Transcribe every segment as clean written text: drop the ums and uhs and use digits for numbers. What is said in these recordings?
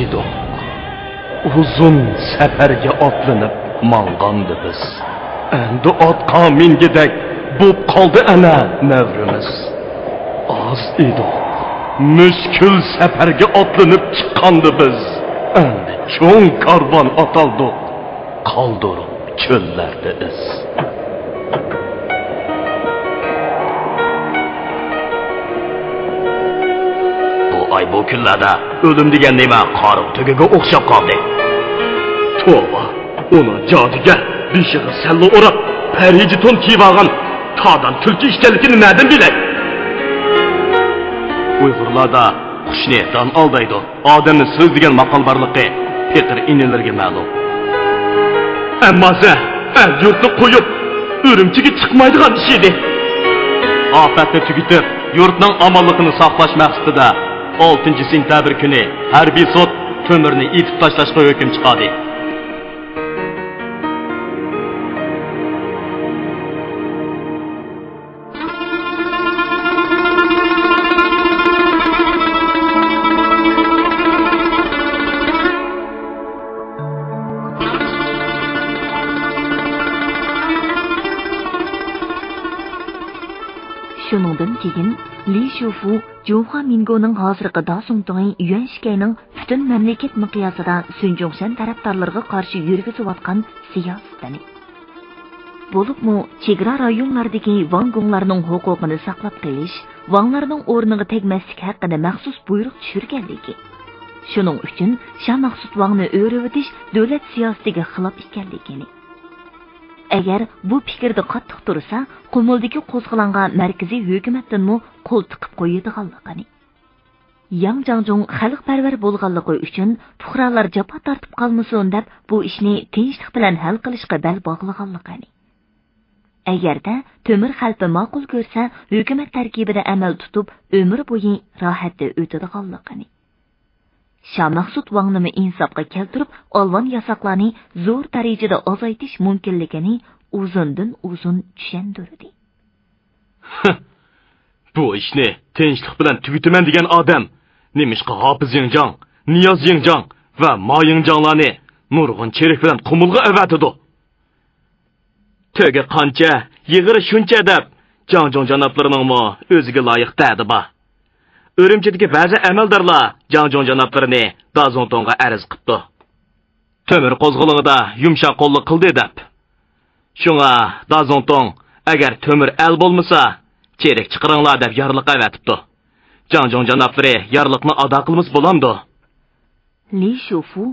idok. Uzun seferge atlanıp mangandı biz. Endi atka min gidek, bu kaldı ene nevrimiz. Az idok. Müşkül seferge atlanıp çıkandı biz. Endi çoğun karvan ataldık, kaldırıp çöllerde iz. Ay bu küllerde ölüm digen neyme karıp töküge okşap kaldı. Tuğba, ona cadige, bir şığı selle orap, perici ton kivağın, tadan tülki işkenlikini nereden bilek? Uygurlarda kuş neyden aldaydı, ademini söz digen makal varlıkı, Petir inilirge məlum. Ama sen, el yurtlu koyup, örümçüge çıkmaydıgan bir şeydi. Afetini tüketip, yurtun amallıkını saklaş məqsidi de, 6. sentabr günü harbiy sot kömürünü itip taşlaşqa hüküm çıqadı. Şunundan keyin Li Shufu Junhua Mingo'nun hazırkı da soğutuğun Yuan Shikai'nin bütün memleket mıqyasıda Sun Jongshan taraftarlarına karşı yürgüsü vatkan siyasetini. Bolup mu, çegra rayonlardaki Wangonglarının hukukunu saklap keliş, Wanglarının ornığı tegmeslik hakkında məxsus buyruq çürgeldeki. Şunun üçün, şa məxsus Wang'ını öyrüvetiş dövlet siyasetine xilap ikkenlikini. Eğer bu fikirde kattık dursa, Qumuldaki qo'zg'alonga merkezi hükümetden mu qo'l tiqib qo'yadiganligini. Yang Zhangzhong xalqparvar bo'lganligi uchun fuqarolar jafo tortib qolmasin deb bu ishni tinchlik bilan hal qilishga bel bog'laganligini. Agarda temir xalqi ma'qul ko'rsa, hükümet tarkibida amal tutib ömür bo'yi rohatda o'tadiganligini. Şa Maqsud Wang'ni insopqa keltirib, olvon yasoqlarni zo'r darajada ozaytish mumkinligini uzundan uzun tushundirdi. Bu işni tinchlik bilan tugitiman degan odam, nimishqa Hofiz Yingjang, Niyoz Yingjang va Ma Yingjanglarni nurg'un cherik bilan Qumulga avatidi. Töge qancha, yig'iri shuncha deb, Zhangzhong janoblarining o'ziga loyiq ta'di bor. Örümçedeki bazı əməldarlar Zhangzhong janoblarini Dazongtonga arz qıpdı. Tömür qozğulunu da yumşaq qollu qıldı edib. Şuna Dazongtong, əgər tömür əl bolmasa, çerek çıqırınlar deb yarlıqa əvətibdi. Zhangzhong janoblari yarlıqni ada qılmız bolamdı. Li Shufu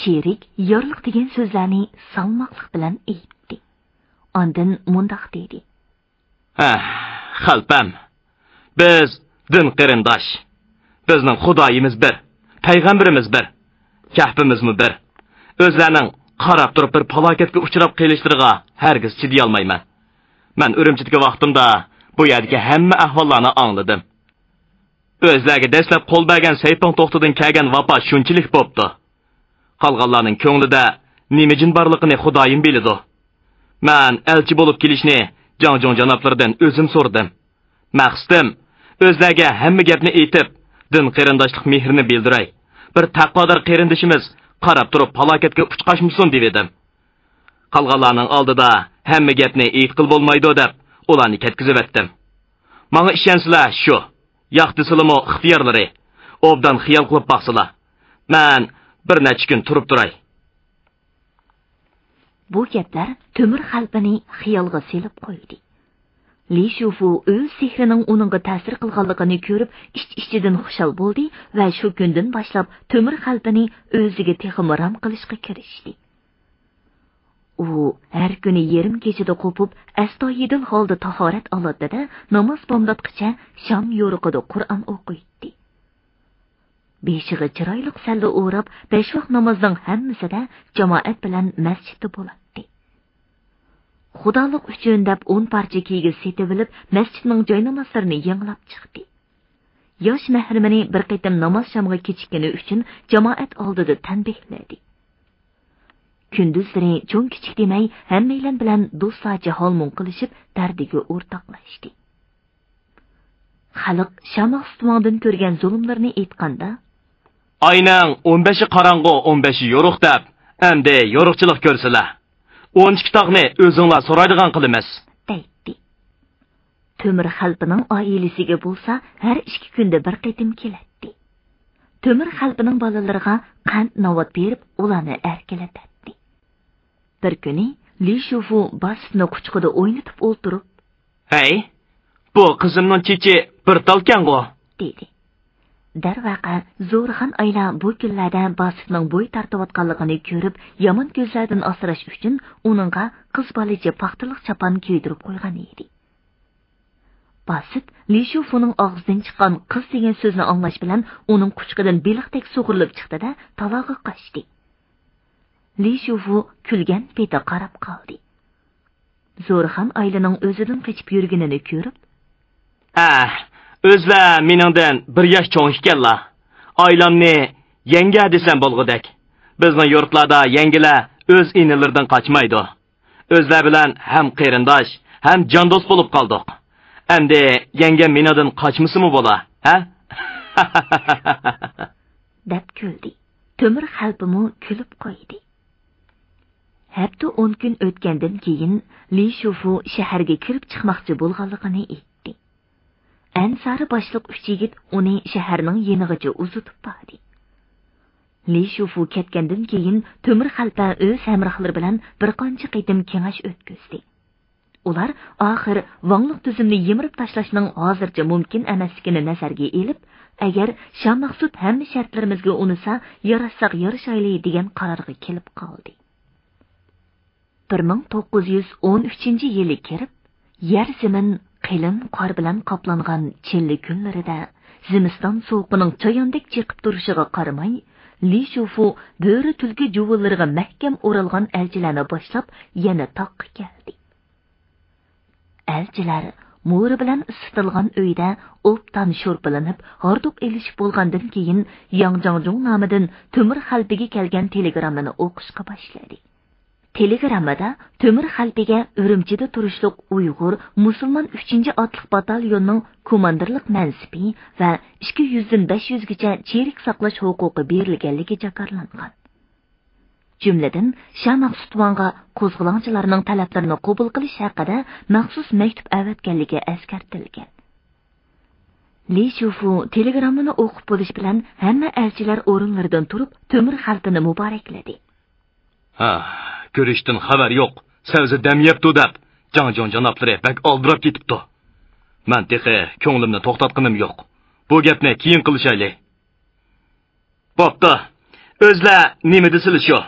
çerek yarlıq degen sözlərini salmaqlıq bilan eytdi. Ondan mundaq dedi. Hə, xalpam. Biz din qerindaş, bizning Xudayimiz bir, payg'ambarimiz bir, kahpimiz mi bir. O'zlarining qarab turib bir falokatga uchrab qolishtirig'a hargiz chiday olmayman. Men Urumchidagi vaqtimda bu yerdagi hamma ahvollarni angladim. O'zlariga dastlab qo'l bergan Saypon to'xtidan kelgan vapa shunchalik bo'pti. Qolganlarning ko'nglida nima jin borligini Xudoyim biladi. Men elchi bo'lib kelishni Zhangzhong janoblaridan o'zim so'rdim. Maqsadim o'zlarga hamma gapni aytib, din qarindoshlik mehrini bildiray. Bir taqvodor qarindishimiz qarab turib falokatga uchqashmisin deb edim. Qalganlarning oldida hamma gapni aytqil bo'lmaydi deb ularni ketkizib etdim. Menga ishonsizlar shu, yaqtisilimo ixtiyorlari, obdan xiyol qilib baqsilar. Men bir necha kun turib turay. Bu gaplar temir qalbini xiyolga selib qo'ydi. Li Shufu öz sehrining uningga ta'sir qilganligini ko'rib, ichidan xushal bo'ldi va shu kundan boshlab temir qalbini o'ziga tehimram qilishga kirishdi. U har kuni yarim kechada qo'pib, astoydil holda tahorat oladida, namoz bomdodgacha sham yo'riqida Qur'on o'qiydi. Beshig'i chiroyli salla o'rab, besh vaqt namozning hammasida jamoat bilan masjidda bo'ladi. Xudolik uchun deb 10 parcha kiyigi setib olib, masjidning joynamozlarini yanglab chiqdi. Yosh mahrimini bir qaytim namoz shamg'i kechikkani uchun jamoat oldida tanbihladi. Kunduzlari cho'ng kichik demay, hammaylar bilan do'stlarcha holmon qilishib, dardiga o'rtoqlashdi. Xalq Shamoq ustuvondan ko'rgan zulmlarni aytganda, aynan 15'i karangı 15'i yoruk dep, hem de yorukçılık görsüler. 12 tağını özünler soraydıgan kılımız. Deydi. Tömür halbının ailesige bulsa her iki günde bir qetim keletti. Tömür halbının balalarına qand navat berip ulanı erkeletetti. Bir günü Li Shufu basını kuçkuda oynatıp oldurup. Hey, bu kızımın çiçi bir talken o. Dedi. Darvaqa Zo'rxon ayla bu günlerden Basitning bo'y tartayotganligini ko'rib, yomon ko'zlardan asrash uchun uningga qiz bolacha paxtalik chapan kiydirib qo'ygan edi. Basit Li Shufuning og'zidan chiqqan qiz degan so'zni anglash bilan uning quchqidan beliqdek sug'urilib chiqdi-da, taloqqa qochdi. Li Shufu kulgan peta qarab qoldi. Zo'rxon aylaning o'zidan qochib yurganini ko'rib, "Ah, özler minimden bir yaş çoğuşkenler. Aylam ne yenge desen bolgudek. Bizden yurtlarda yengeler öz inilerden kaçmaydı. Özler bilen hem kıyırındaş hem can dost bulup kaldık. Hem de yenge minimden kaçması mı bola? He? Dep küldü. Tömür kalbimi külüp koydu. Hepti 10 gün ötkenden keyin Li Shufu şehirge kirip çıkmakçı bulgalıqını etti. Ansari başlıq 3 yigit onu şəhərinin yenig'iga uzatib bordi. Li Shufu ketgandan keyin Tömür xalpa öz hamrohlari bilan bir qancha qaytim kengash o'tkazdi. Ular oxir vangliq tizimni yemirib tashlashning hozircha mumkin emasligini nazarga elib, agar sham maqsud hamma shartlarimizga unisa yarashsaq yarashayli degan qarorga kelib qoldi. 1913-yilga kirib, yer zemin qilin qor bilan qoplangan chelli kunlarida zimiston sovuqining choyondek chiqib turishiga qaramay, Li Shufu bo'ri tulki juvonlariga mahkam o'ralgan elchilarni boshlab yana toqqa keldi. Elchilar mo'ri bilan isitilgan uyda o'pdan sho'rpilanib, horduq elishib bo'lgandan keyin Yangjongzhong nomidan Tömür xalpiga kelgan telegrammani o'qishga boshladi. Telegramada Tömür xalpiga Ürümchida turishliq Uyg'ur musulmon 3-chi otliq batalyonining komandirlik mansibi va 200-500 gacha cherik saqlash huquqi berilganligi jakarlangan. Jumladan, Sham maqsudvonga qo'zg'olonchilarning talablarini qabul qilish haqida maxsus maktub avatganligi eskartilgan. Li Shufu telegramini o'qib bo'lish bilan hamma elchilar o'rinlaridan turib Tömür xalpini muborakladi. Ha, görüştün haber yok. Sevzi dem yeptu dep. Can canapları pek aldırıp gitipti. Men texe könglimni to'xtatqinim yok. Bu gapni keyin qilishayli. Bopda, özler nima desilishyo?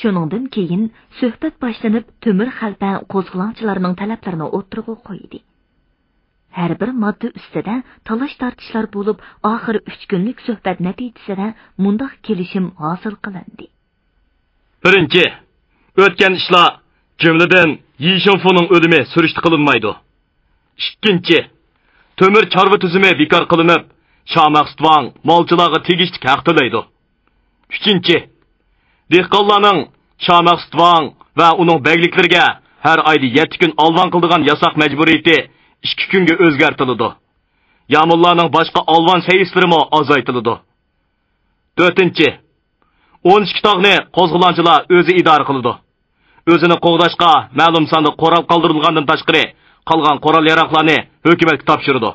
Shuningdan keyin söhbet başlanıp Tömür xalpa qo'zg'olonchilarning talablarini o'tirg'i qo'ydi. Her bir maddi üstede talaş tartışlar bulup ahir 3 günlük söhbet neticesinde mundaq kelishim hosil qilindi. Birinci, ötken işler cümleden Li Shufu'nun ölümü sürüştü kılınmaydı. İkinci, Tömür çarvı tüzümü vikar kılınıp, Şam maqsudvon molchilarga tegishlik haqtilaydı. Üçüncü, dehqonlarning Şam maqsudvon ve onun begliklerine her ayda 7 gün alvan kıldığan yasak mecburiyeti 2 günge özgertildi. Yağmurlarning başka alvan seyislerimi azaytıldı. 4. 12 tağını qo'zg'olonchilar o'zi idora qildi. O'zini qo'g'dashqa ma'lum sonda qo'rab qoldirilgandan tashqari qolgan qurol-yarog'larni hukumatga topshirdi.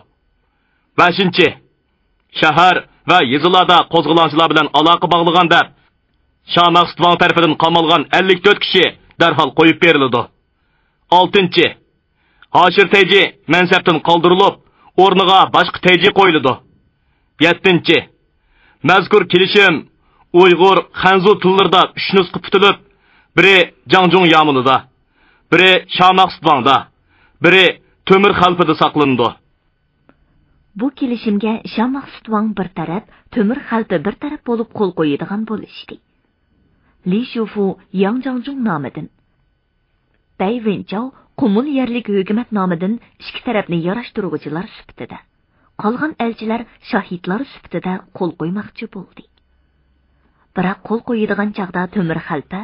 5. Shahar va yezilarda qo'zg'olonchilar bilan aloqa bog'lagan deb Sham maqsudvon tarafidan qamalgan 54 kishi darhol qo'yib berildi. 6. Hoshir Tayji mansabdan qoldirilib, o'rniga boshqa Tayji qo'yildi. 7. Mazkur kelishim Uyghur Xanzu tillarida 3 nusxa putilib, biri Jangjong yamulida, biri Sham maqsudvonda, biri Tömür xalpida saqlandi. Bu kelishimga Sham maqsudvon bir taraf, Tömür xalpi bir taraf bo'lib qo'l qo'yadigan bo'lishdi. Li Shufu Yangjongzhong nomidan, Bay Wenchao Qumul yerlik hukumat nomidan 2 tarafni yarashtiruvchilar sifatida, qolgan elchilar shohidlar sifatida qo'l qo'ymoqchi bo'ldi. Biroq qo'l qo'yadigan chaqda Tömür xalpa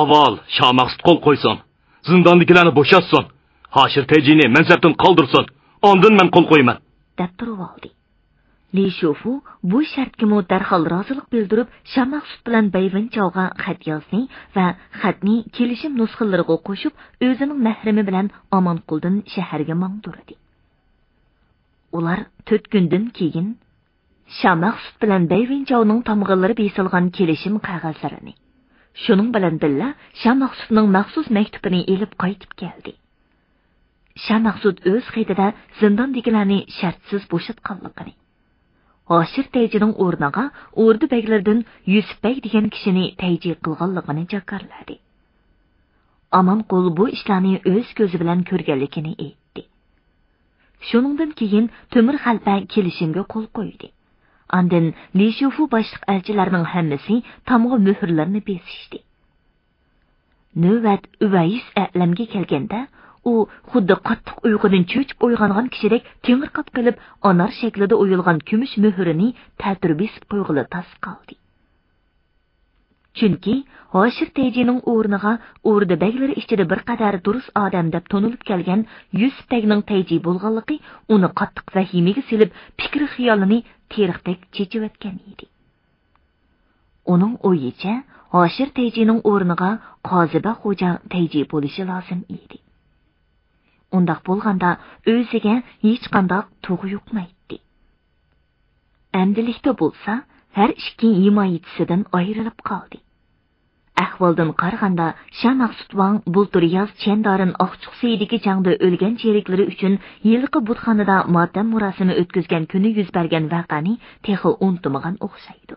avval Sham maqsud qo'l qo'ysin, zindandagilarni bo'shatsin, Hoshir Tejini mansabdan qoldirsin, ondan men qo'l qo'yman deb turib oldi. Li Shufu bu şartga darhol rozilik bildirib, Sham maqsud bilan bayvin chalgan xat yozdi va xatni kelishim nusxalariga qo'shib, o'zining mahrimi bilan Omonquldin shaharga mang'dirdi. Ular 4 kundan keyin Sham maqsud bilan bayvin chalning tomg'ilari besilgan kelishim qog'ozlarini, shuning bilan birga Sham maqsudning maxsus maktubini elib qaytib keldi. Sham maqsud o'z xatida zindondagilarni shartsiz bo'shatganligini, Aşır teycinin ornağa ordu bəylərdən Yusuf bəy deyən kişini teyci qılğanlığını jakarladı. Omonqul bu işlərini öz gözü bilən körgənlikini etdi. Şunundan keyin Tömür xalpa kelişimə qol qoydu. Ondan Li Shufu başlıq elçilərinin hamısı tamğa möhürlərini besişdi. Növbət Üveys əhləmə gəlgəndə u xuddi qattiq uyqudan cho'chib uyg'ongan kishidek temir qap qilib anar shaklida o'yilgan kumush muhrini tartirbis qo'yg'ili tas qoldi. Chunki Hoshir Tejining o'rniga o'rda baglar ichida bir qadar durus odam deb tonilib kelgan Yusuf Tagning Teji bo'lganligi uni qattiq vahimaga silib, fikri xiyolini teriqdek chechiyotgan edi. Uning o'yicha Hoshir Tejining o'rniga Qoziba xo'ja Teji bo'lishi lozim edi. Ondaq bo'lganda o'ziga hech qanday to'g'i yuqmaydi. Endilikda bo'lsa, har ikki himoyachisidan ayrilib qoldi. Ahvoldan qaraganda, Sham Maqsudvon bultur yoz Chendarin Oqchuqsidagi jangda o'lgan cheriklari uchun yilqi butxonada motam murosimi o'tkazgan kuni yuz bergan vaqani texi unutmagan o'xshaydi.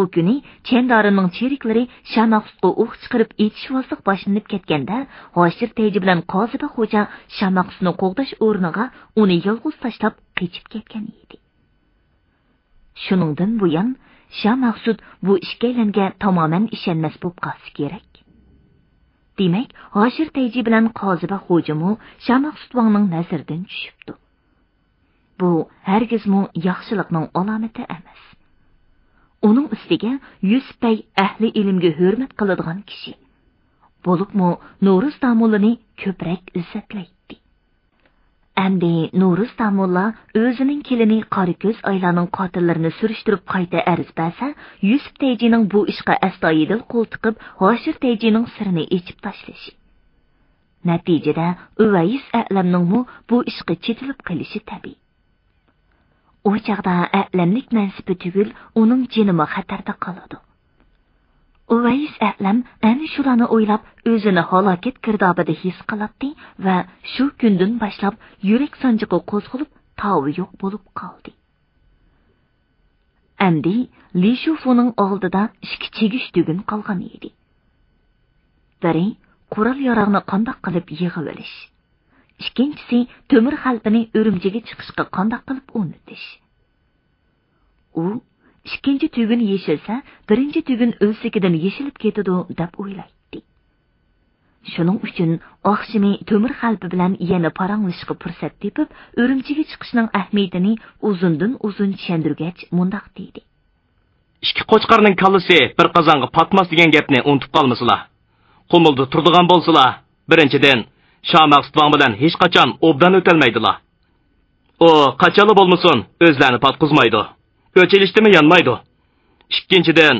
O kuni Chendarinning cheriklari Sham Maqsudga o'q chiqarib etishvozlik boshlanib ketganda, Hoshir Teji bilan Qoziba xo'ja Sham Maqsudni qo'g'dash o'rniga uni yolg'iz tashlab qochib ketgan edi. Shuningdan buyon Sham Maqsud bu ishkalanga tamoman ishonmas bo'lib qolsa kerak. Demak, Hoshir Teji bilan Qoziba xo'jimi Sham Maqsudning nazaridan tushibdi. Bu hargizmi yaxshilikning alomati emas. Onun üstüge Yusuf bəy əhli ilimge hürmet qılıdğan kişi. Bolubmu Noruz Damulini köprək izzətləydi. Əmdi Noruz Damulla özünün kilini Qarıköz aylanın qatillerini sürüştürüb qayta ərz bəsə, Yusuf Teycinin bu işqa əstayidil qol tıqıb Hoshir Teycinin sırını içib taşlaşı. Nəticədə Üveys əhləmnin bu işqi çitilib qilishi təbii. O çağda əhləmlik mənsibi tügül onun cinimi xətərdə qaladı. Uvays əhləm ən şuranı oylab, özünü halaket kirdabıda his qaladı və şu gündən başlab, yürek sancıqı qozğulub, tavi yox bolub qaldı. Əmdi, Li Shufu'nun aldıda işki çegiş dügün qalğan idi. Biri, qural yarağını qandaq qılıb yığı öliş. İkincisi, tömür xalpini örümcəgi çıxışqa qandaq qılıb unutish. U, ikinci tügün yeşilsə, birinci tügün özsikidən yeşilib ketidi deb o'ylaydi. Şunun üçün oxshimi tömür xalpi bilan yana paranglishqa fursat tepib, örümcəgi çıxışının əhmiyatini uzundan-uzun tushundirgach mundaq deydi. İki qo'chqarning kallisi bir qozonga patmas degan gapni unutib qolmaslar. Qumulda turdigan bo'lsalar, birinchidan Sham Maqsudvon bilan hech qachon obdan o'tolmaydilar. O qachonli bo'lmasin, o'zlarini patqizmaydi. O'chilishdimi yonmaydi. Ikkinchidan,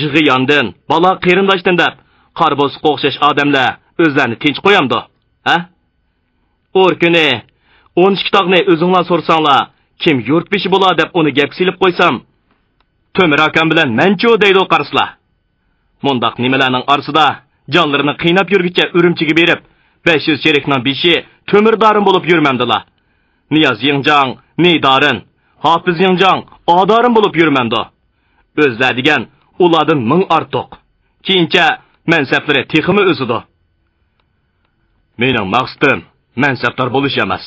yig'i yondan, bola qarindoshdan deb qarboz o'xshash odamlar o'zlarini tinch qo'yamdi, ha? O'r kuni 12 tog'ni o'zinglar so'rsanglar, kim yurt bishi bo'lar deb uni gap silib qo'ysam, Tömür akam bilan mencho deydi qarslar. Mundaq nimalarning arsida jonlarini qiynab yurgicha urumchiga berib 500 çeriknin beşi tömürdarın bulup yürmemdiler. Niyaz Yingcan, Nidarın, Hafiz Yingcan, Adarın bulup yürmemdi. Özler degen, uladın mın artıq. Kiyince, mənsəbləri teximi özüdü. Menin maqsıdım, mənsəblər buluş əməz.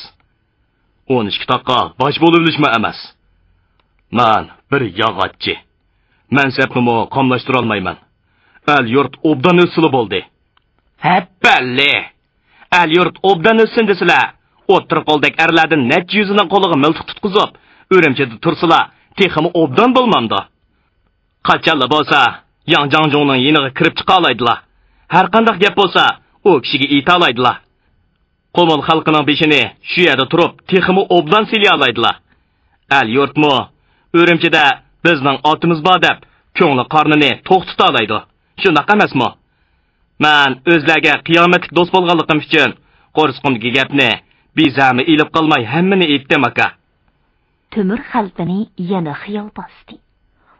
12 dakika baş buluşma əməz. Mən bir yağatçı. Mənsəbnimi qamlaşdıralmayman. Əl yurt obdan özsülüb oldu. Həbbəlli. Əl-yurt obdan ötsün desilər, o'ttir qoldək ərlərdən nech yüzünün qoluğu miltiq tutquzub, örümçədə tursular, teximi obdan bulmamdı. Qaçanlı bolsa, Yangjangjonun yeniği kirib çıqa alaydılar. Hər qandaq gap bolsa, o kişiga ita alaydılar. Qomul xalqının beşini şu yerdə turub, teximi obdan silya alaydılar. el yurtmu, Ürümçide bizden altımız var dep, köngli karnını toq tutalaydı. Şunaq emasmi? Men özlerge kıyametlik dost bolğanlığım için, qorisqimdiki gapni, bizami ilip qalmay hemmini etdim aka. Tömür qalbini yana xiyol bastı.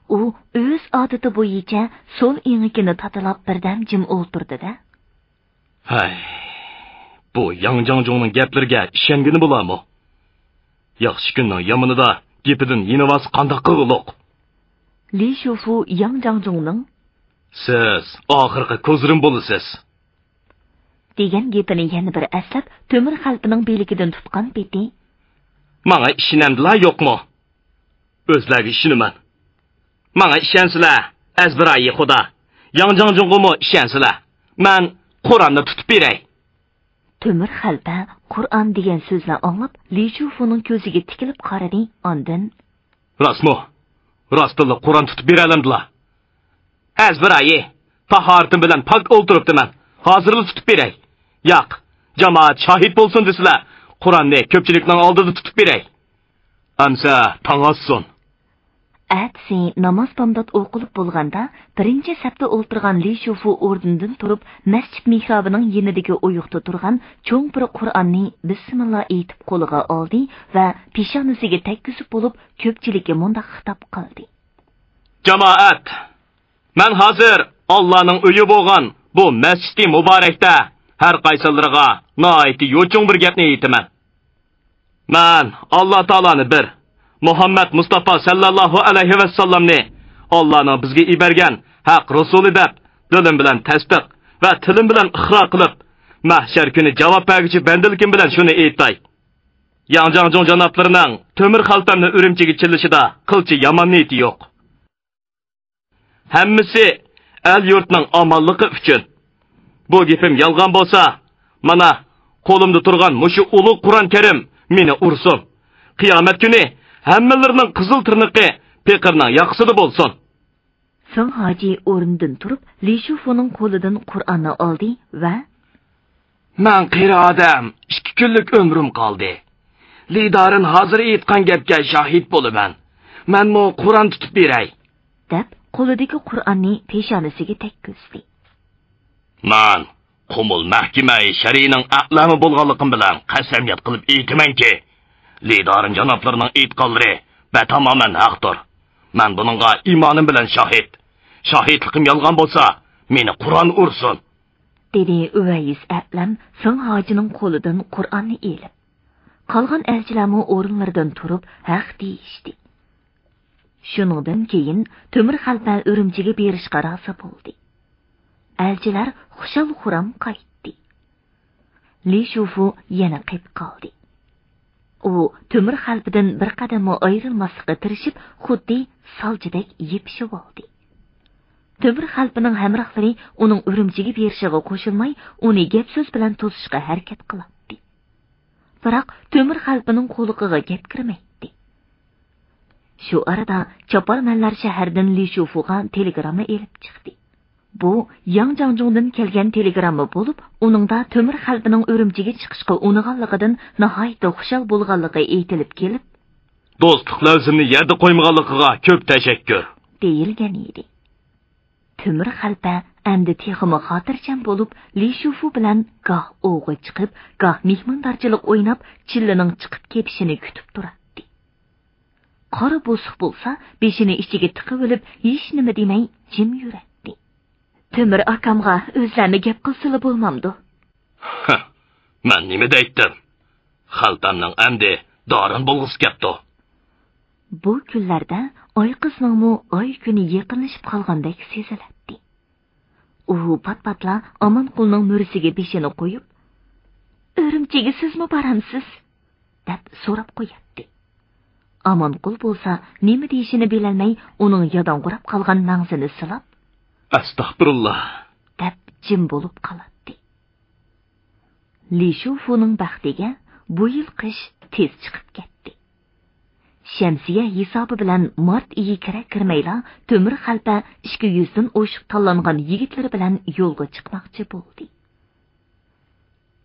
O öz adıtı boyunca sol eğikini tatılap birdem jim o'ltirdi da. Hay, bu Yangjangjonun gaplarga ishengini bulamı? Yaxshi kunning yamanida gepidin yenivasi qandaq qilg'iliq. Li Shofu Yangjangjonun siz oxirgi ko'zrim bo'lasiz degan gepini yana bir aslab Tömür qalbining beligidan tutgan beti. Mana ishinamdilar yo'qmi? O'zlariga ishinaman. Mana ishansizlar, azbirayi xudo. Yangjangjonga ishansizlar. Men Qur'onni tutib beray. Tömür qalbi Kur'an degan so'zni anglab, Li Shufuning ko'ziga tikilib qaradi, ondan: "Rasmo, rostilla Qur'on tutib bera olamdilar. Azbirayi, tahoratim bilan pok o'ltiribdiman. Hozirli tutib beray. Yo'q, jamoat shohid bo'lsin desizlar. Qur'onni ko'pchilikning oldida tutib beray. Amsa tang'asson." Atsi namoz bomdod o'qilib bo'lganda, birinchi safda o'ltirgan Li Shufu o'rnidan turib, masjid mihrabining yenidagi o'yiqda turgan cho'ng bir Qur'onni bismillah aytib qo'liga oldi va peshonasiga takkizib bo'lib, ko'pchilikka munda xitob qildi. Jamoat, men hozir Allohning uyi bo'lgan bu masjidi muborakda har qaysilariga noiti yo'chung bir gapni aytaman. Men Alloh taolani bir Muhammed Mustafa sallallahu aleyhi ve sellemni Allah'ın bizge ibergen haq Resulü deb dilim bilen tasdiq ve tilim bilen ixro qilib mahşer kuni cevap bergichi bendiligim bilen şunu aytay. Yangjangjon janoblarining Tömür qaltamni Ürümchiga chillishida qilchi yomon niyati yo'q. Hammasi el yurtning omonligi uchun. Bu gapim yolg'on bo'lsa, mana qo'limda turgan mushu ulug' Qur'on Karim meni ursin. Qiyomat kuni hammalarning qizil tirniqi peqirning yaqisida bo'lsin. So'ng hoji o'rnidan turib, Li Shufuning qo'lidan Qur'onni oldi va: "Men qiri odam, 2 kunlik umrim qoldi. Lidarin hozir aytgan gapga shohid bo'laman. Menmi Qur'on tutib beray?" deb qo'lidagi Qur'onni peshonasiga tekkizdi. "Men Qumul mahkamai sharining a'lami bo'lganligim bilan qasamyat qilib aytamanki, lidarin janoblarning aytganlari batamaman haqdir. Men buningga iymonim bilan shohid. Shohidligim yolg'on bo'lsa, meni Qur'on ursin." dedi Uvays atlan, so'ng hojining qo'lidan Qur'onni elib. Qolgan elchilarmi o'rinlaridan turib, haq deyishdi. Shuningdan keyin Tömür qalbi Ürümchiga berishga rozi bo'ldi. Elchilar xushol-xuram qaytdi. Li Shufu yana qaytib qoldi. O, Tömür qalbidan bir qadamı ayrılmasıqa tirishib, xuddi saljidak yepishib oldi. Tömür qalbining hamrohlari uning Ürümchiga berishiga qo'shilmay, uni gap so'z bilan to'sishga harakat qildi. Biroq Tömür qalbining qo'liqiga gap kirmaydi. Shu arada choparmanlar shahardan Li Shufuga telegramma elib chiqdi. Bu Yangjangjondan kelgan telegramma bo'lib, uningda Tömür qalbining Ürümchiga chiqishga uninganligidan nihoyatda xushal bo'lganligi aytilib kelib, "Do'stlik lozimni yerda qo'ymaganligiga ko'p tashakkur" deyilgan edi. Tömür qalbi endi texmi xotirjam bo'lib, Li Shufu bilan goh o'g'i chiqib, goh mehmondorchilik o'ynab, chillining chiqib ketishini kutib turardi. Qora bo'siq bo'lsa, beshini ichiga tiqib olib, hech nima demay jim yurardi. Tömür akamğa özlərini gəp qılsılı bulmamdı. Mən nimi deyittim? Xaltamın əmdi darın bulğısı gəpdi. Bu günlərdə ay qızının mu ay günü yaqınlaşıb qalğandak sezilətdi. O pat-patla Amanqulning mürisiga beşini qoyub, "Ürümchiga sizmi baramsiz?" deb so'rab qo'yatdi. Amanqul bo'lsa, nima deyishini bilolmay, uning yadanqurab qalğan mangzini silab, "Astagfirullah" deb jim bo'lib qoladi. Li Shufuning baxtiga bu yil qish tez chiqib ketdi. Shamsiya hisobi bilan mart oyi kirmayla Tömür qalbi 200 dan o'shib tanlangan yigitlar bilan yo'lga chiqmoqchi bo'ldi.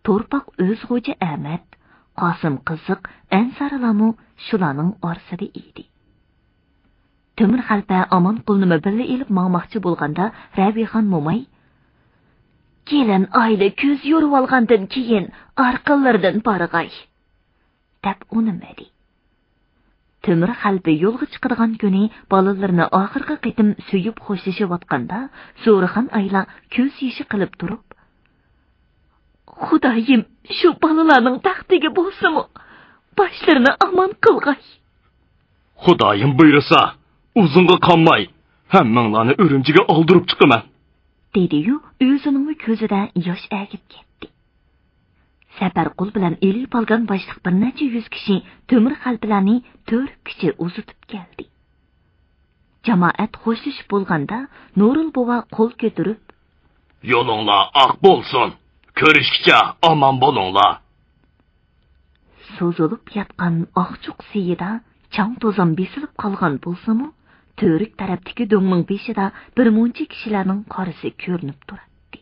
Torpaq o'z xo'ja Ahmad, Kasım kızık en sarılamu şulanın orsada idi. Tömür halda aman kulunu möbirli elip mağmaqçı bulganda Rabihan Mumay, "Gelin aylı köz yorup alğandan keyin arqalardan barğay," dep unumadi. Tömür halbi yolga çıqırğan günü balalarını ahırqı qitim söyüp hoşlaşıp atqanda Zo'rixon ayla köz yeşi qılıp durup, "Xudayim, şu balalarning taxtiga bo'lsa-mu, başlarını aman qılğay. Xudayim buyursa, uzunga qanmay, hammanglarni örümciga aldırıp çıqıman," dedi-yu, özünün közüde yoş ägip ketdi. Saparqul bilan elip alğan başlıq bir neçe yüz kişi tömür xalpilani törp kiçe uzutıp geldi. Cemaat hoşlaşıp bolğanda Nurul bova qol kötürüp, "Yolunla aq bolsun, körüşkiçe aman bolunla," söz olup yatqan Aqçuq seyida çaң tozan besilip qalğan bolsa-mu, Törük taraptiki döngning beshida bir muncha kishilarning qorisi ko'rinib turadi.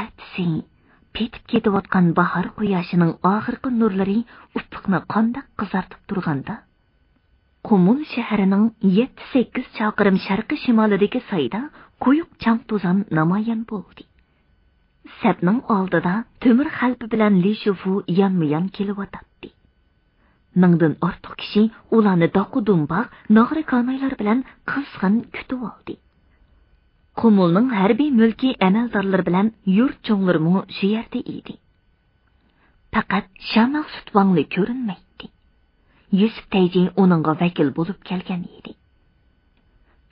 Atsin, petib ketayotgan bahar quyoshining oxirgi nurlari ufqni qandoq qizartib turganda, Qo'mul shahrining 7-8 chaqirim sharqi shimolidagi soyda quyuq chang to'zon namoyon bo'ldi. Sabning oldida tömür xalpi bilan Lishufu yonma-yon kelib o'tdi. Mingdan ortiq kishi ularni doqudunbaq nog'ri kanaylar bilan qizg'in kutib oldi. Qo'mulning harbiy mulki amaldorlari bilan yurt cho'nglar mu shu yerda edi. Faqat Shamal Sutvanli ko'rinmaydi. Yusuf Tayji uningga vakil bo'lib kelgan edi.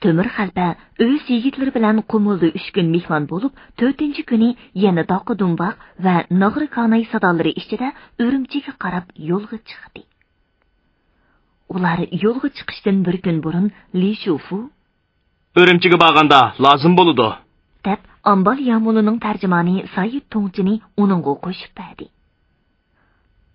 Tömür xalpa o'z yigitlari bilan Qo'mulda 3 kun mehmon bo'lib, 4-kuni yana doqudunbaq va nog'ri kanay sadolari ichida O'rimchiga qarab yo'lga chiqdi. Ular yo'lga chiqishdan bir kun burun Lishufu, "Örümçiga bağanda lazım boludu," deb Ambal Yamuluning tarjimoni Sayid To'ngchini uningga qo'shib berdi.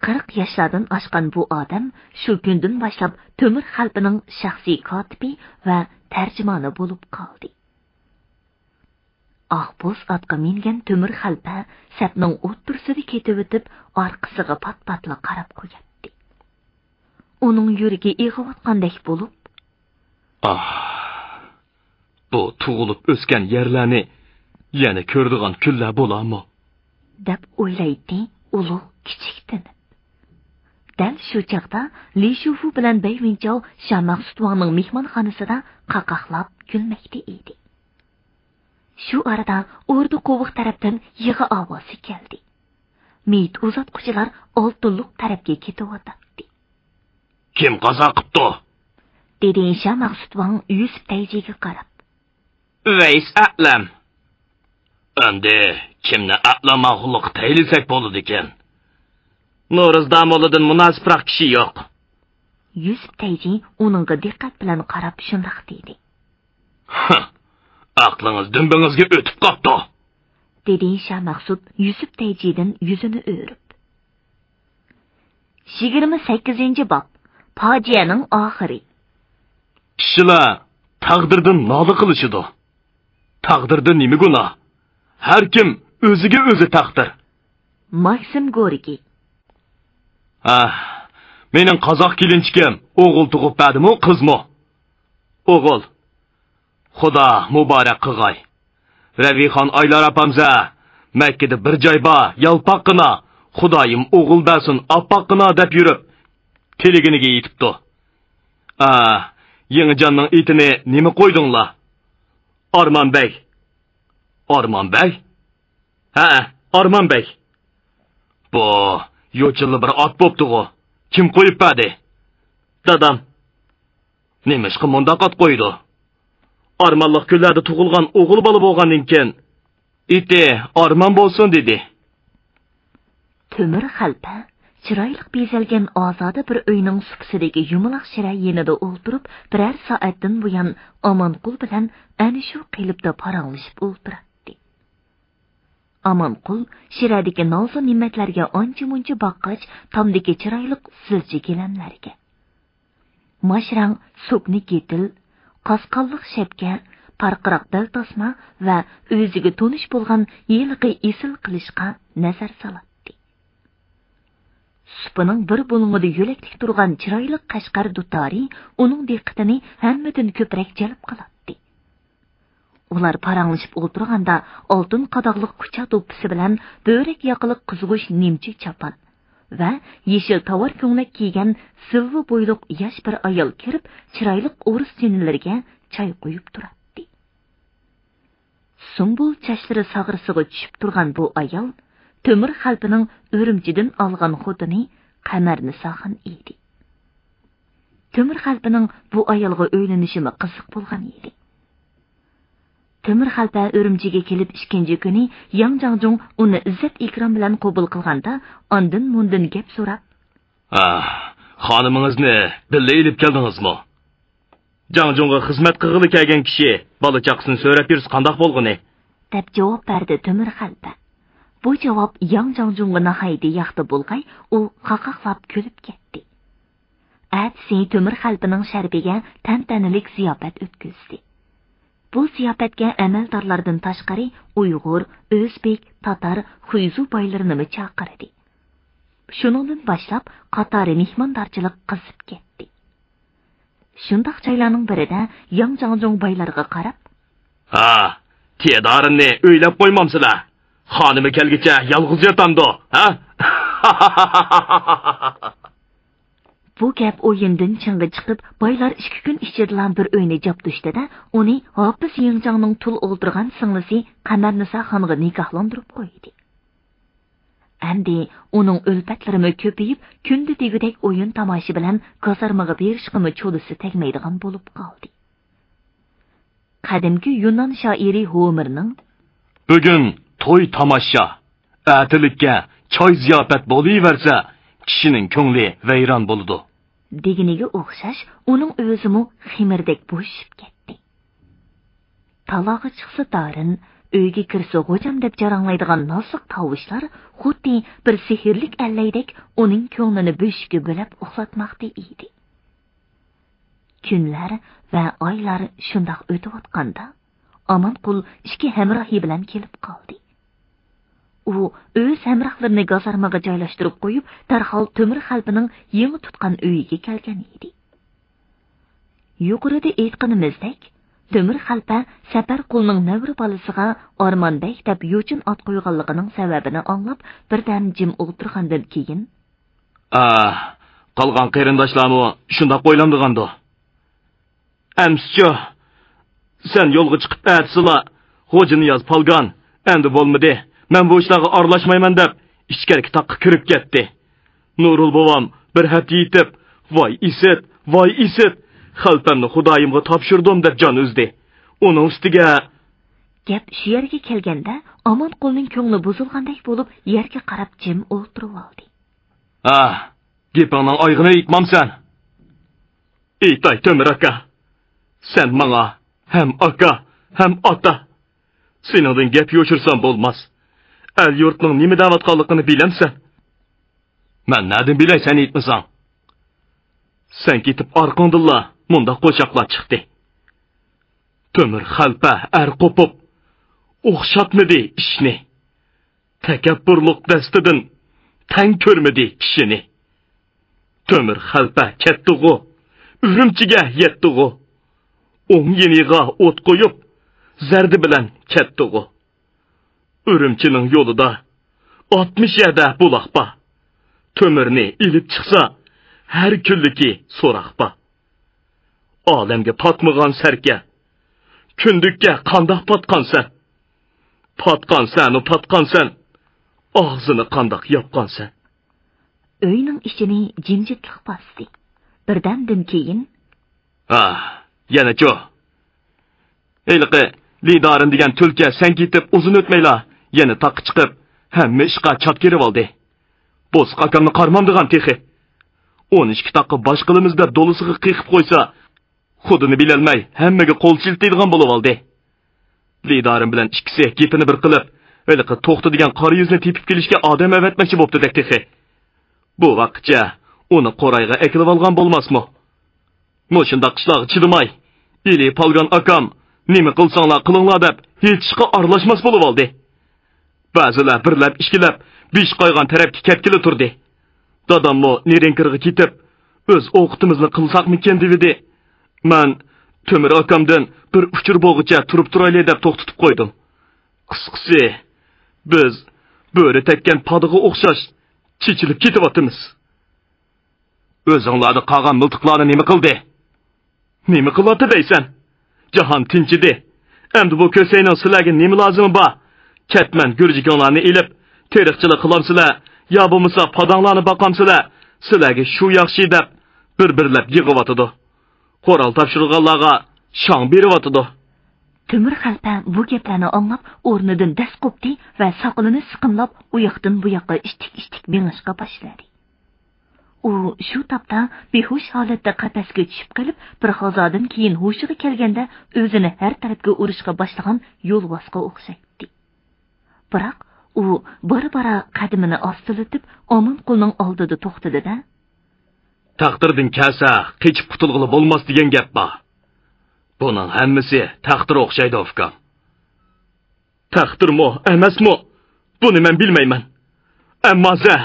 40 yoshlardan oshgan bu odam shu kundan boshlab tömür xalqining shaxsiy kotibi va tarjimoni bo'lib qoldi. Oqboz otga mingan tömür xalpa sapning o'ttirsida ketib o'tib, orqasiga pat-patla qarab qo'ydi. Onun yürüge eğivatkandak bulup, "Ah, bu tuğulup ösken yerlerini yeni kördüğün külle bulamı?" dep oylaydı ulu kiçiktin. Dal şu çağda Lishufu bilen Bayvinchov Shamaq Sutvanning mehmonxonasida qaqaqlab gülmekte idi. Şu arada ordu qovuq tarafdan yığı ovozi geldi. Meyit uzatquchilar oltinlik tarafga ketyapti. "Kim qaza qıptı?" dedi Shamaq Sutvan Yusuf Tayjiga qarab. "Veys aqlam. Endi kimni aqlamaqliq taylisak bo'ladi ekan. Norizdamolidan munosibroq kishi yo'q." Yusuf Tayji uningga diqqat bilan qarab shundoq dedi. "Aqlingiz dumbingizga o'tib qopti," dedi Shamaq Sut Yusuf Tayjidan yuzini o'rib. 28-bob Faciyanın ahiri. Kişiler tağdırdan nalı kılışıdı. Tağdırdan nimi günah? Her kim özüge özü tağdır. Maxim Gorki. Ah, menin Kazak kilinçkem oğul tuğup bədim o kız mı? Oğul, Xuda mübarek kığay. Ravihan Aylar apamza, Mekke'de bir cayba yalpaqına, Xudayım oğul bəsin appaqına dep yürüp, keligini giyitibdi. "Ah, Yenican'ın itini nemi koydunla? Arman Bey." "Arman Bey?" "He, Arman Bey. Bu, yoçilli bir at boptuğu. Kim koyup bedi?" "Dadam." "Nemişki mundak at koydu? Armanlıq küllerde tuğulgan oğul balı boğan inken, iti Arman bolsun," dedi. Tömür halpa çıraylık bezelgen azada bir öyünün supsidagi yumulaq şira yenida o'ltirib, birer saatdan buyan Amanqul bilan ani shu qilibda parang'lashib o'ltiradi. Amanqul shiradagi nozik ne'matlarga ancha-muncha boqqach, tomdagi çıraylık silji kelamlarga. Mashrang so'pni ketil, qasqonliq shapka, parqiraq dal tasma va o'ziga tonish bo'lgan yilqi esil qilishga nazar soladi. Süpünün bir bulungudu yöleklik durgan çıraylı kaşkar dutari onun dikkatini hemmedin köprek celip kılattı. Ular paranlaşıp oturganda altın kadağlık kucha topisi bilen börek yakılık kızgış nimçi çapan ve yeşil tavar köngülek kiygen sıvı boyluk yaş bir ayıl kirip çıraylık oruz sinirlerge çay koyup durat. Sumbul çaşları sağırsığı çüp durgan bu ayal, tömür halpının örümcidin alğan xodini qamarını sağan idi. Tömür halpının bu ayalğı öğlenişimi qızıq bolğan idi. Tömür halpa örümciga kelip işkenci günü Yang Zhangzhong onu izzet ikram bilan qobul qılğanda andın mundın gep sorap. Ah, xanımınızni bille ilip keldinizmi? Zhangzhong'a hizmet kıgılı kelgen kişi, balı çaqsın söylep yürüs qandaq bolğunu? Dep cevap berdi tömür halpa. Bu cevap Yang Zhangzhong'a nahaydi yaxtı bolğay, o qaqaqlap kölüp ketdi. Ätisi tömür halpının şärbige tantanilik ziyafat ötküzdi. Bu ziyafatga amaldarlardan taşqari Uyghur, Özbek, Tatar, Xuyzu baylarını çaqırdı. Şunundan başlap qatarı mehmandarçılıq qızıp ketdi. Şundaq çaylaning birida Yang Zhangzhong baylarga qarab: "Ha, tedarini öylep qoymamsılar. Xonimi kelgicha yalğız yatamdı, ha?" Bu gap o'yindan chinga chiqib, baylar 2 kun ichidan bir o'yni jab tushdi-da, uni Hafiz Yang Zhangning tul o'ldirgan singlisi Qamarnisa xonga nikohlantirib qo'ydi. Endi onun ölpetlerimi köpeyip, kündü degüdek oyun tamaşı bilen kasarmağı berişkimi çolusu tegmeydiğen bulup kaldı. Kadimki Yunan şairi Homer'nin "Bugün toy tamaşa, ətilikke çay ziyafet boluverse, kişinin köngli veyran boludu" deginigi oxşaş, onun özümü ximirdek boşup getdi. Talağı çıksı darın, öge kirse hocam dep jaranglaydigan nasıq tavışlar xuddi bir sehirlik allaydek onun köngünü böşkü bölep uxlatmaqdı idi. Günler ve aylar şundaq ötüp atqanda Amanqul işki hemrahi bilen kelip qaldı. O öz hemrahlarını gazarmağa joylaştırıp qoyup, darhal tömür halpının yeni tutqan öyiga kelgen idi. Yuqurida aytqanimizdek, Tömür halpa Səpər qulunun növrü balısığa Armanbək deb yoçun at qoyğanlığının səbəbini anlap birdən jim o'ltirğandan keyin: "Ah, qalğan qeyrindaşlarımı şunda qoylamdığandı. Əmsçö, sən yolğa çıxıb ətsila, hojini yaz palgan, əndi bolmadı. Mən bu işlərə arlaşmayman" deb içkərki taqqa kirib getdi. Nurul bovam bir həftə yetib, vay isit, xalpamni Xudayimga topshirdim deb jon uzdi. Uning ustiga gap shu yerga kelganda Amanqulning ko'ngli buzilgandek bo'lib yerga qarab jim o'tirib oldi. "Ah, gapingning oyg'ini yitmamsan. Eytay Tömür aka, sen menga hem aka hem ota. Seningdan gap yo'shirsan bo'lmas. El yurtning nima davatqanligini bilamsan. Men nadan bilay sen aytmasang. Sen ketib arqandilla munda qo'shaqlar chiqdi. Tömür xalpa ar qopib, o'xshatmidi ishni. Takabburluq dastidan tang ko'rmidi kishini. Tömür xalpa ketdi-g'u, Urumchiga yetdi-g'u. O'ng yeniga o't qo'yib, zardi bilan ketdi-g'u. Urumchining yo'lida 60 yada buloqpa. Tömürni ilib chiqsa, her külliki so'raqpa. Alemge patmıgan serke, kündükke kandak patkan sen. Patkan sen o patkan sen, ağzını kandak yapkan sen." Öğünün işini cimcitlik bastı. Birden dünkeyin: "Ah, yana co. Eyliqi, lidarın diyen tülke sen gitip uzun ötmeyla, yana takı çıkıp, hem işqa çat girip aldı. Boz kakanını karmamdıgan tehi. 12 takı başkılımızda dolusıqı qıqıp koysa, xudini bilelmey, hemmege qo'l siltaydigan bo'lib oldi. Lidarim bilan ikkisi gepini bir qilib, o'liqi to'xta degan qora yuzni tepib kelishga odam avatmoqchi bo'pti tehi. Bu vaqtcha uni qo'rayga ekilib olgan bo'lmasmi? Mo'shunda qishloq chidimay, eli palgan akam, nima qilsanglar qilinglar deb, hech ishqa aralashmas bo'lib oldi. Ba'zilar birlab, ishkilab, besh qo'ygan tarafga ketgili turdi. Dadammo Nerenkirga ketib, o'z o'qitimizni qilsaqmikan dedi. Men Tömür akamdan bir uchur bo'g'icha turib turaylik deb to'xtatib qo'ydim. Qisqasi, biz bo'ri tekkan podiga o'xshash chichilib ketyapmiz. O'zinglarda qolgan miltiqlarni nima qildi? Nima qiladi deysan? Jahon tinchidi. Endi bu ko'sayning sizlarga nima lozimi bor? Ketman gurjiklarni elib, tarixchilik qilamsizlar, yo bo'lmasa podanglarni boqamsizlar, sizlarga shu yaxshi deb bir-birlab yig'iyotdi. Qoral tapşırılğanlarga şan berivatıdı. Tömür xalpa bu geplarni anglab o'rnidan das qopdi va soqilini siqimlab uyoqdan bu yoqqa ishtik-ishtik meng'ishga boshladi. U shu topda behush holatda qafasga tushib qolib, bir xozodan keyin hushiga kelganda o'zini har tarafga urishga boshlagan yo'lbosqa o'xshatdi. Biroq u bir-bora qadamini ostilatib, Omin qulning oldida to'xtadi-da. Taqdirning kasa qechib qutulg'ili bo'lmas degan gap bor. Buning hammasi taqdirga o'xshaydi, o'fkam. Taqdirmi, emasmi? Buni men bilmayman. Ammo za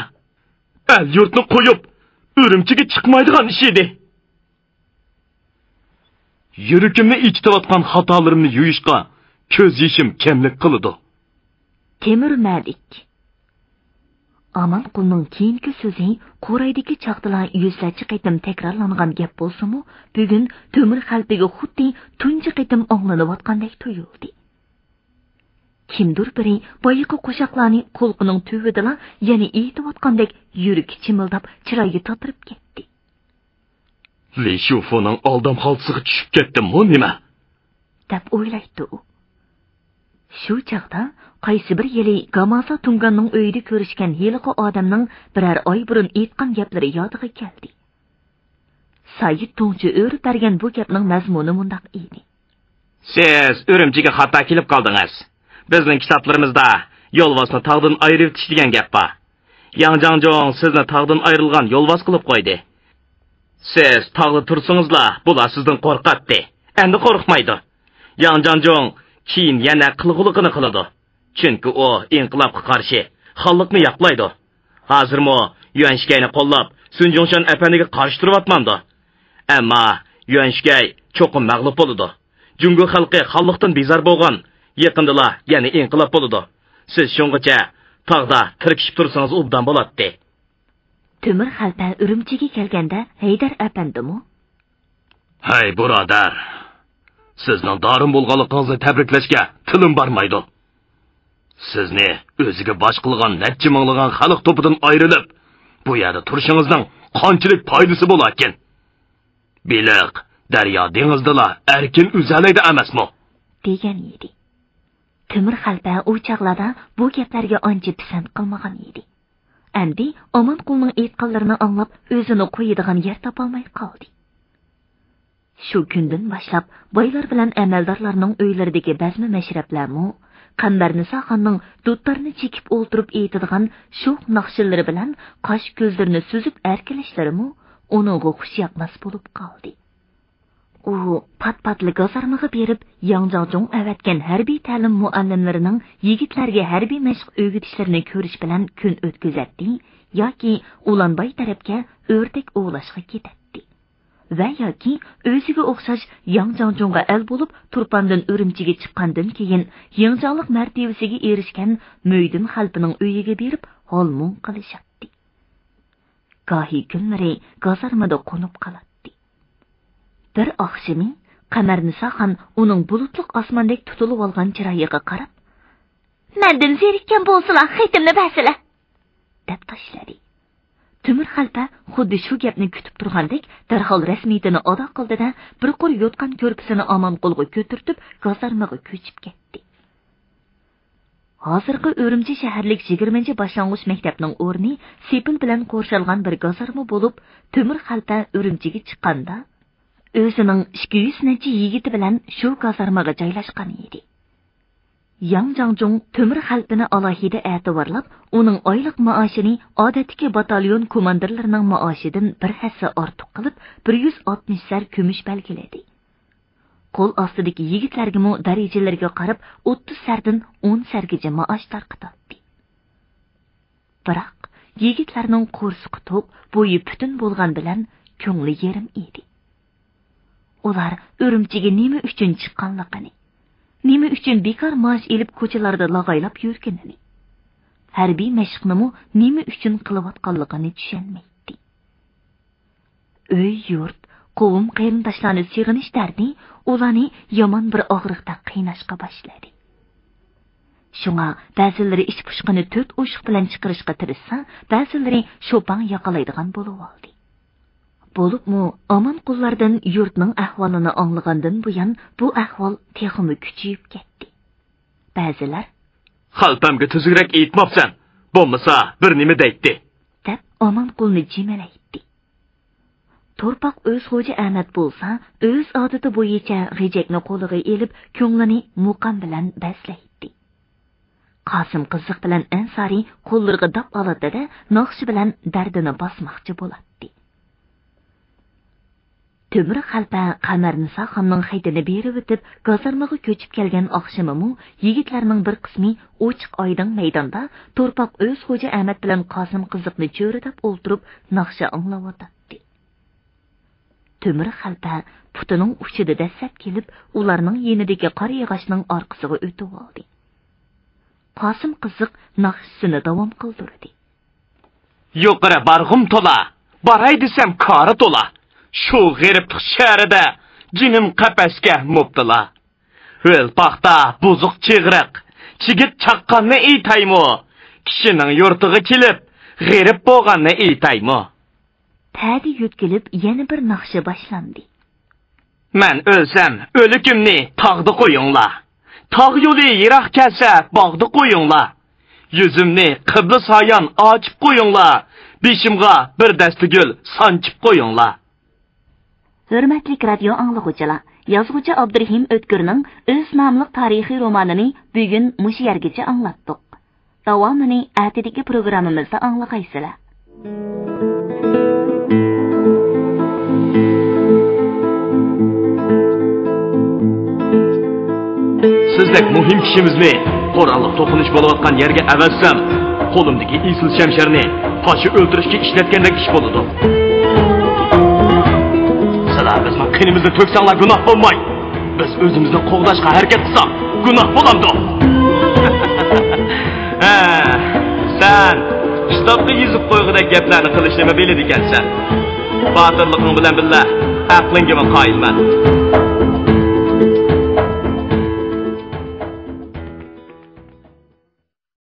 el yurtni qo'yib, Urumchiga chiqmaydigan ish edi. Yuragimni ichitayotgan xatolarimni yuyishga ko'z yishim kamlik qildi. Temur Malik Aman qulning keyingi so'zi Qoraydagi chaqdilar yuzlachi qaytim takrorlangan gap bo'lsa-mu, bugun Tömür xalqiga xuddi tunji qaytim anglanayotgandek tuyuldi. Kimdir biri boyiqi qo'shaqlarni qo'lqining tuvida yana aytayotgandek yuragi chimildab chiroyi totirib ketdi. Leshufoning aldam xalsiga tushib ketdimmi nima? Deb o'ylaydi u. Shu chaqda qaysi bir yili Gamasa Tunganning uyida ko'rishgan yiliqi odamning birar oy burun aytgan gaplari yodiga keldi. Sayid Tunchi o'rib bergan bu gapning mazmuni mundaq edi. Siz Urumchiga xato kelib qoldingiz. Bizning kitoblarimizda yo'lvosni tog'dan ayirib tish degan gap bor. Yangjangjon sizni tog'dan ayrilgan yo'lvos qilib qo'ydi. Siz tog'da tursingizlar, bular sizdan qo'rqadi. Endi qo'rqmaydi. Yangjangjon Çin yana qılğılıqını qıladı. Çünki o inqilabğa qarşı xallıqni yaqlaydı. Hazırmı Yuanshkayni qollab Sunjongshan apandiga qarşı turvatmandı. Amma Yuanshkay çoqum məğlub boldu. Jungo xalqi xallıqdan bezar bolğan, yaqındala yana inqilab boldu. Siz şunğaça tağda tirkişib tursanız obdan bolatdı. Tömür xalpa Urumchiga kelganda Haydar apandimi? Hay birodar. Sizning darim bo'lganligingizni tabriklashga tilim barmaydi. Sizni o'ziga bosh qilgan natchi minglagan xalq to'pidan ayrilib, bu yerda turishingizning qanchalik foydasi bo'lar ekan? Biliq, daryo dengizdalar erkin uzalaydi emasmi? Degan edi. Tömür xalpa o'chaqlarda bu gaplarga ancha pisand qilmagan edi. Endi Omonqulning aytganlarini anglab o'zini qo'yadigan yer topa olmay qoldi. Şu gündən başlap baylar bilan əməldarlarının öylərdəki bəzmə məşrəblərini, Qandarnisa xanning dudlarını çəkib olturub eytidigan şoq naqşilləri bilan qaş gözlərini süzüb ərkilishlərimi onunğa xuş yaqmas bolub qaldı. U pat-patlı qazarmağa berib Yangjangjon əvətgən hərbiy təlim müəllimlərinin yigitlərə hərbiy məşq öyrətişlərini görüş bilan gün ötküzətdi, yoki Ulanbay tərəfə ördək oğlaşğa getdi. Va yoki o'ziga o'xshash Yangjangjonga el bo'lib Turpandan Urumchiga chiqqandan keyin Yangjanglik martabasiga erishgan Mo'ydin xalqining uyiga berib holmun qilishdi. Qohi kunlari g'azarmada qo'nib qoladi. Bir oqshimi Qamarnisa xon uning bulutliq osmondek tutilib olgan chiroyiga qarab, "Mendan zerikkan bo'lsalar, xaytimni basila" deb tashladi. Tömür xalpa xuddi shu gapni kutib turgandek darhol rasmiyatini ado qildi-da, bir qo'l yotgan ko'rpisini Omonqulga ko'tartib, g'azarmaga ko'chib ketdi. Hozirgi Urumchi shaharlik 20-boshlang'ich maktabining o'rni sepil bilan qo'rshalgan bir g'azarma bo'lib, Tömür xalpa Urumchiga chiqqanda o'zining 200 nachi yigiti bilan shu g'azarmaga joylashgan edi. Yangjangjon Tömür xalqini alohida e'tiborlab, uning oylik maoshini odatdagi batalyon komandirlarining maoshidan bir hissa ortiq qilib, 160 sar kumush belgiladi. Qo'l ostidagi yigitlarga mu darajalarga qarab 30 sardan 10 sargacha maosh tarqatdi. Biroq yigitlarning qo'rsi qutib, bo'yi butun bo'lgan bilan ko'ngli yerim edi. Ular O'rimchiga nima uchun chiqqanligini, nima uchun bekor maosh elib ko'chalarda lag'aylab yurganini, harbiy mashqni nima uchun qilayotganligini tushunmaydi. Uy yurt, qovum qarindoshlarni sig'inish dardi ularni yomon bir og'riqda qiynashga boshladi. Shunga ba'zilari ish pushqini to'rt o'shiq bilan chiqarishga tirishsa, ba'zilari sho'pan yoqalaydigan bo'lib oldi. Bo'libmi, omon qullardan yurtning ahvolini anglagandan buyon bu ahvol texmi kuchayib ketdi. Ba'zilar "Xaltamga tuzukroq aytmabsan, bo'lmasa bir nima deydi?" deb omon qulni jimalaydi. Torpaq o'z xo'ja Ahmad bo'lsa, o'z odati bo'yicha g'ijakni qo'liga elib, ko'nglini muqam bilan baslaydi. Qasim qiziq bilan Ansari qo'llariga dab oladi-da, noqshi bilan dardini bosmoqchi bo'ladi. Tömür xalpa Qamarnisa xonning xaytini berib o'tib, g'azarmaga ko'chib kelgan oqshimimi, yigitlarning bir qismi ochiq oydin maydonda Torpaq o'z xo'ja Ahmad bilan Qasim qiziqni cho'ridab o'ltirib, noqsha anglab o'tdi. Tömür xalpa putining uchida dastlab kelib, ularning yenidagi qora yog'ochning orqasiga o'tib oldi. Qasim qiziq naqshini davom qildirdi. "Yo'qara barg'im tola, baray desam qora tola. Şu g'irib şəhərdə cinim qəpəskə mubdila. Ölpaqda buzuq çığırıq, çigit çaqqanı eytaymo. Kişinin yurtuğu kilib, g'irib boğanı eytaymo." Tədi yütkilib yeni bir naqşı başlandı. "Mən ölsəm, ölükümni tağdı qoyunla. Tağ yolu yiraq kəlsə, bağdı qoyunla. Yüzümni qıblı sayan açıb qoyunla. Bişimğa bir dəsti gül sançıb qoyunla." Hörmətli radio anlıqçılar, yazğıcı Abdurrahim Ötkür'nün Öz namlıq tarixi romanını bugün muş yergəcə anlattıq. Davamını ətidəki proqramımızda anlıqaysılar. Sizdək mühim kişimizni qoralıq toxunuş bolıqan yergə əvəzsəm, qolumdaki isil şəmşərini taşı öldürüşki işlətkəndə iş boluduq. Bizning qinimizni to'ksanlar gunoh bo'lmay, biz o'zimizni qo'g'dashga harakat qilsam gunoh bo'lamdi. Ha, sen kitobga yozib qo'ygan gaplarni qilishni biladigansan. Botirliging bilan billah, aqlingga qoyilman.